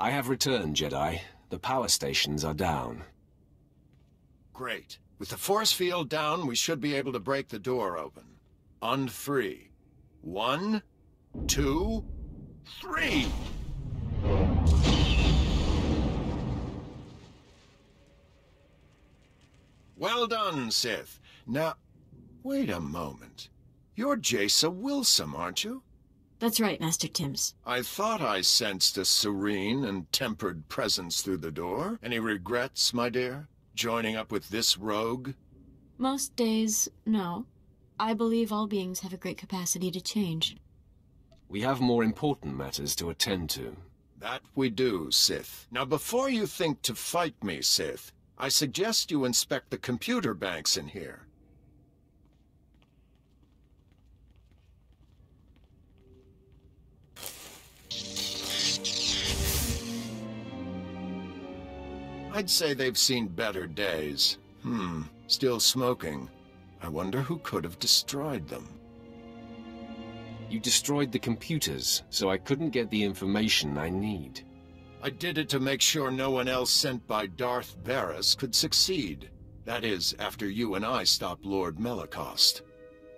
I have returned, Jedi. The power stations are down. Great. With the force field down, we should be able to break the door open. On three. 1, 2, 3! Well done, Sith. Now, wait a moment. You're Jasa Wilson, aren't you? That's right, Master Timms. I thought I sensed a serene and tempered presence through the door. Any regrets, my dear, joining up with this rogue? Most days, no. I believe all beings have a great capacity to change. We have more important matters to attend to. That we do, Sith. Now, before you think to fight me, Sith, I suggest you inspect the computer banks in here. I'd say they've seen better days. Still smoking. I wonder who could have destroyed them. You destroyed the computers, so I couldn't get the information I need. I did it to make sure no one else sent by Darth Varys could succeed. That is, after you and I stopped Lord Melacost.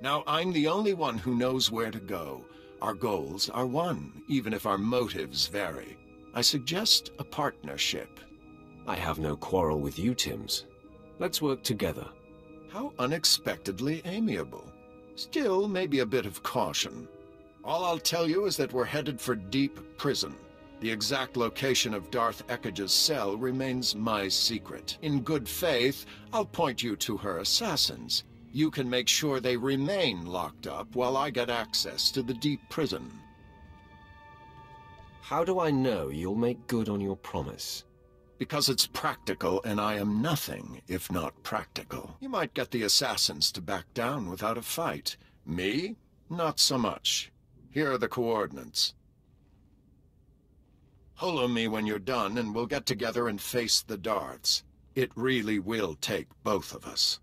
Now, I'm the only one who knows where to go. Our goals are one, even if our motives vary. I suggest a partnership. I have no quarrel with you, Timms. Let's work together. How unexpectedly amiable. Still, maybe a bit of caution. All I'll tell you is that we're headed for Deep Prison. The exact location of Darth Ekage's cell remains my secret. In good faith, I'll point you to her assassins. You can make sure they remain locked up while I get access to the Deep Prison. How do I know you'll make good on your promise? Because it's practical, and I am nothing if not practical. You might get the assassins to back down without a fight. Me? Not so much. Here are the coordinates. Holo me when you're done, and we'll get together and face the Darths. It really will take both of us.